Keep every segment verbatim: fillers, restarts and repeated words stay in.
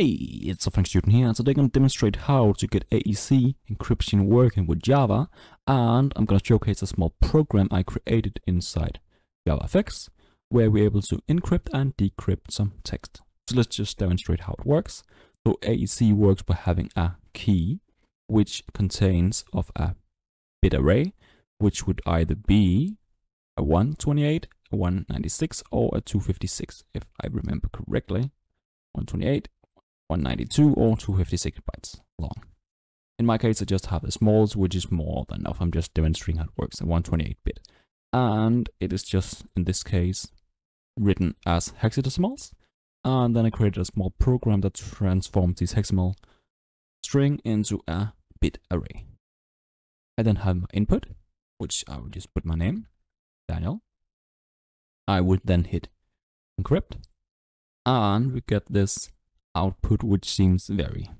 Hey, it's a function student here, and so today I'm going to demonstrate how to get A E S encryption working with Java, and I'm going to showcase a small program I created inside JavaFX, where we're able to encrypt and decrypt some text. So let's just demonstrate how it works. So A E S works by having a key, which contains of a bit array, which would either be a one twenty-eight, a one ninety-six, or a two fifty-six, if I remember correctly, one twenty-eight. one ninety-two or two fifty-six bytes long. In my case, I just have the smalls, which is more than enough. I'm just demonstrating how it works in one twenty-eight bit. And it is just, in this case, written as hexadecimals. And then I created a small program that transforms this hexadecimal string into a bit array. I then have my input, which I would just put my name, Daniel. I would then hit encrypt. And we get this output, which seems very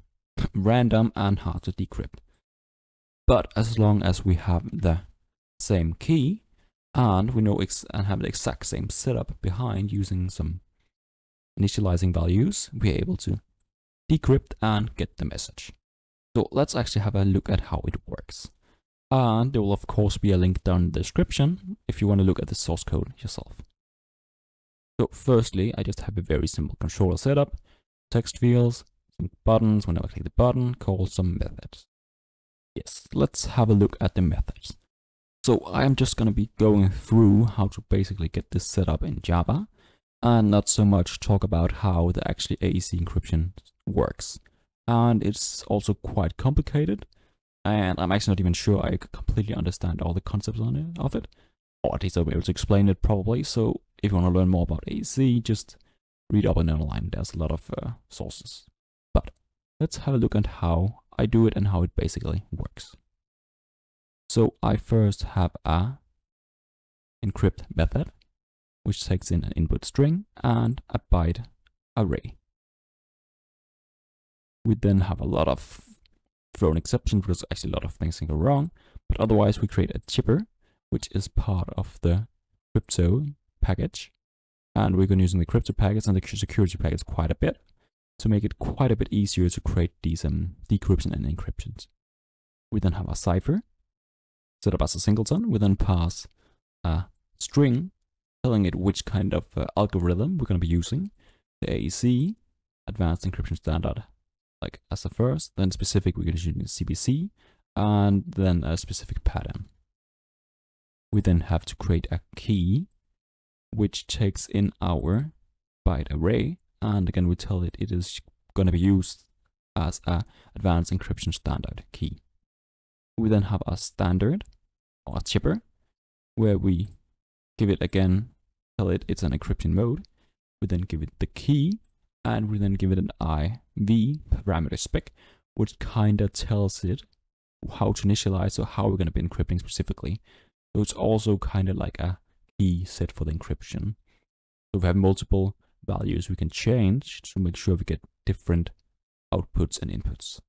random and hard to decrypt. But as long as we have the same key and we know ex and have the exact same setup behind using some initializing values, we're able to decrypt and get the message. So let's actually have a look at how it works. And there will of course be a link down in the description if you want to look at the source code yourself. So firstly, I just have a very simple controller setup. Text fields, some buttons, whenever I click the button, call some methods. Yes, let's have a look at the methods. So I'm just going to be going through how to basically get this set up in Java and not so much talk about how the actually A E S encryption works. And it's also quite complicated, and I'm actually not even sure I completely understand all the concepts on it, of it, or at least I'll be able to explain it probably. So if you want to learn more about A E S, just read up and online, there's a lot of uh, sources. But let's have a look at how I do it and how it basically works. So I first have a encrypt method, which takes in an input string and a byte array. We then have a lot of thrown exceptions because actually a lot of things can go wrong, but otherwise we create a chipper, which is part of the crypto package. And we're going to use the crypto packets and the security packets quite a bit to make it quite a bit easier to create these um, decryption and encryptions. We then have a cipher set up as a singleton. We then pass a string telling it which kind of uh, algorithm we're going to be using. The A E S, Advanced Encryption Standard, like as the first. Then specific, we're going to use C B C, and then a specific pattern. We then have to create a key, which takes in our byte array, and again we tell it it is going to be used as a advanced encryption standard key. We then have a standard or a chipper where we give it again, tell it it's an encryption mode. We then give it the key, and we then give it an I V parameter spec, which kind of tells it how to initialize or how we're going to be encrypting specifically. So it's also kind of like a set for the encryption. So if we have multiple values, we can change to make sure we get different outputs and inputs.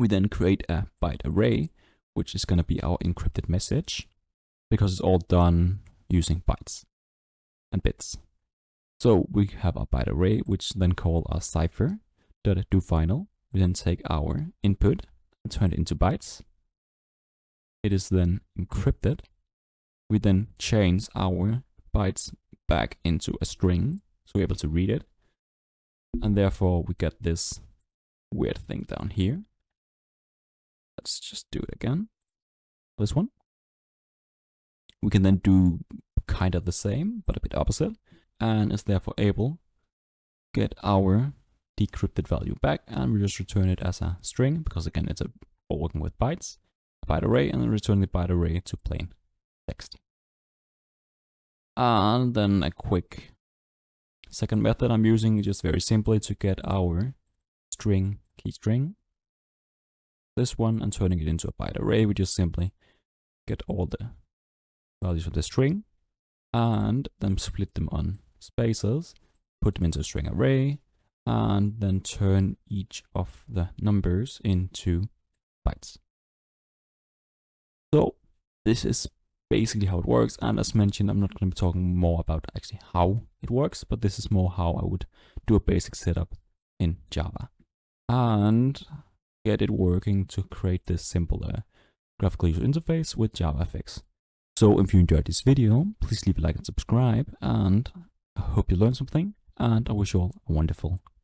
We then create a byte array, which is going to be our encrypted message, because it's all done using bytes and bits. So we have our byte array, which then call our cipher dot do final. We then take our input and turn it into bytes. It is then encrypted. We then change our bytes back into a string, so we're able to read it. And therefore we get this weird thing down here. Let's just do it again. This one. We can then do kind of the same, but a bit opposite, and is therefore able to get our decrypted value back, and we just return it as a string, because again, it's a, we're working with bytes, a byte array, and then return the byte array to plain text. And then a quick second method I'm using just very simply to get our string key string, this one, and turning it into a byte array. We just simply get all the values of the string and then split them on spaces, put them into a string array, and then turn each of the numbers into bytes. So this is basically how it works, and as mentioned, I'm not going to be talking more about actually how it works, but this is more how I would do a basic setup in Java and get it working to create this simpler graphical user interface with JavaFX. So if you enjoyed this video, please leave a like and subscribe, and I hope you learned something, and I wish you all a wonderful day.